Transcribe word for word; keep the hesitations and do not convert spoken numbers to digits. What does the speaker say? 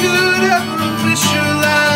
could ever visualize.